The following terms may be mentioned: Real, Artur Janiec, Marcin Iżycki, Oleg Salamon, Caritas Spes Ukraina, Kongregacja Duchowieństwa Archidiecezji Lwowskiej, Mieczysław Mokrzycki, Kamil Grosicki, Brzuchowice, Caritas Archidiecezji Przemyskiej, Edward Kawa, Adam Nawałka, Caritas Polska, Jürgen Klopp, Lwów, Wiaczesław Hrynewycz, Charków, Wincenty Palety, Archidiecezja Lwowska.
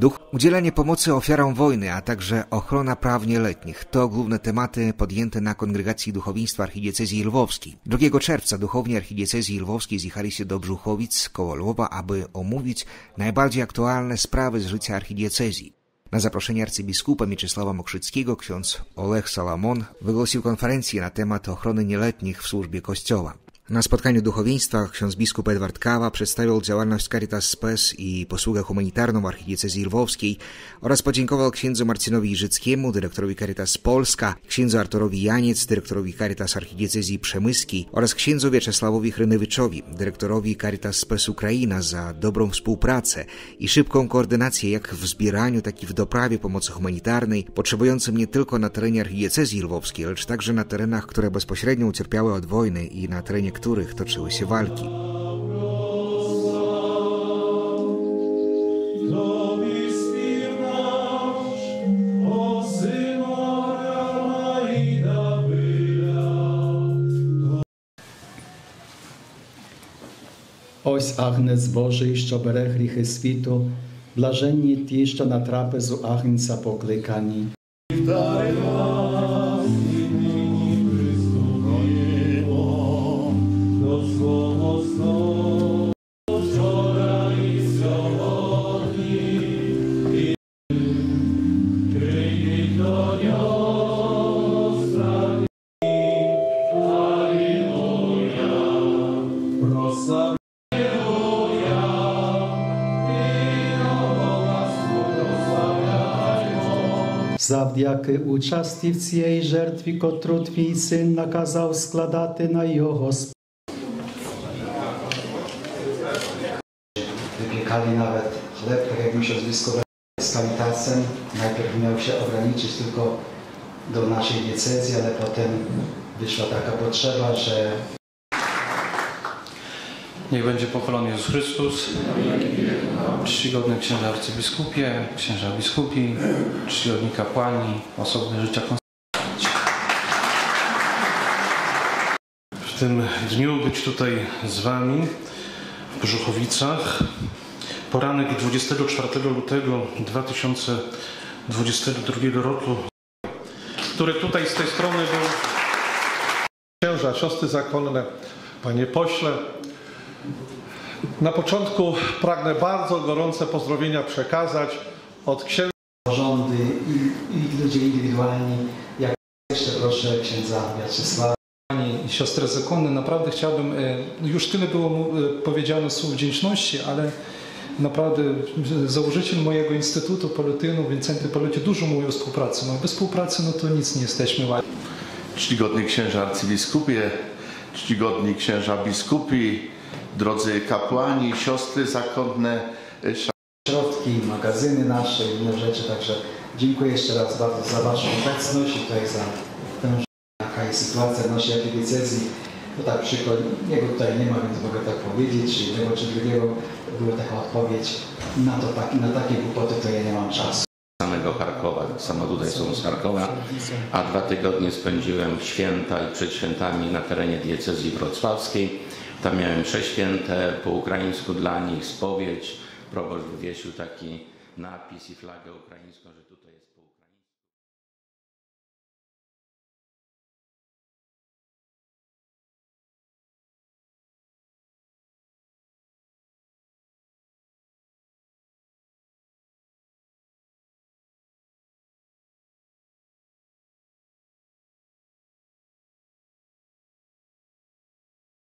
duch, udzielenie pomocy ofiarom wojny, a także ochrona praw nieletnich. To główne tematy podjęte na Kongregacji Duchowieństwa Archidiecezji Lwowskiej. 2 czerwca duchowni Archidiecezji Lwowskiej zjechali się do Brzuchowic koło Lwowa, aby omówić najbardziej aktualne sprawy z życia archidiecezji. Na zaproszenie arcybiskupa Mieczysława Mokrzyckiego ksiądz Oleg Salamon wygłosił konferencję na temat ochrony nieletnich w służbie Kościoła. Na spotkaniu duchowieństwa ksiądz biskup Edward Kawa przedstawił działalność Caritas Spes i posługę humanitarną archidiecezji lwowskiej oraz podziękował księdzu Marcinowi Iżyckiemu, dyrektorowi Caritas Polska, księdzu Arturowi Janiec, dyrektorowi Caritas Archidiecezji Przemyskiej oraz księdzu Wiaczesławowi Hrynewyczowi, dyrektorowi Caritas Spes Ukraina za dobrą współpracę i szybką koordynację jak w zbieraniu, tak i w doprawie pomocy humanitarnej potrzebującym nie tylko na terenie archidiecezji lwowskiej, lecz także na terenach, które bezpośrednio ucierpiały od wojny i na terenie których toczyły się walki. Oś Agnes Boży, що берег гріхи світу, блаженні ті, що на трапезу Агнця покликані. Завдяки участі в цій жертві, котру твій син наказав складати на його спину. Wypiekali nawet chleb, tak jak musiał zdyskować z Caritasem. Najpierw miał się ograniczyć tylko do naszej diecezji, ale potem wyszła taka potrzeba, że... Niech będzie pochwalony Jezus Chrystus, czcigodny księża arcybiskupie, księża biskupi, czcigodni kapłani, osobne życia konsekrowane. W tym dniu być tutaj z Wami w Brzuchowicach. Poranek 24 lutego 2022 roku, który tutaj z tej strony był. Księża, siostry zakonne, panie pośle. Na początku pragnę bardzo gorące pozdrowienia przekazać od księdza. Rządy i ludzie indywidualni, jak jeszcze proszę księdza Wiaczesława. Pani i siostry zakonne, naprawdę chciałbym, już tyle było powiedziane słów wdzięczności, ale naprawdę założyciel mojego Instytutu Paletynu, Wincenty Palety, dużo mówił o współpracy. No, bez współpracy no to nic nie jesteśmy. Czcigodni księża arcybiskupie, czcigodni księża biskupi, drodzy kapłani, siostry zakonne, środki, magazyny nasze i inne rzeczy. Także dziękuję jeszcze raz bardzo za Waszą obecność i tutaj za tę, jaka jest sytuacja w naszej archidiecezji. To tak przykład, jego tutaj nie ma, więc mogę tak powiedzieć. Jednego czy drugiego była taka odpowiedź. Na takie głupoty to ja nie mam czasu. Samego Charkowa, samo tutaj są z Charkowa, a 2 tygodnie spędziłem święta i przed świętami na terenie diecezji wrocławskiej. Tam miałem msze święte, po ukraińsku dla nich spowiedź. Proboszcz wywiesił taki napis i flagę ukraińską, że tutaj...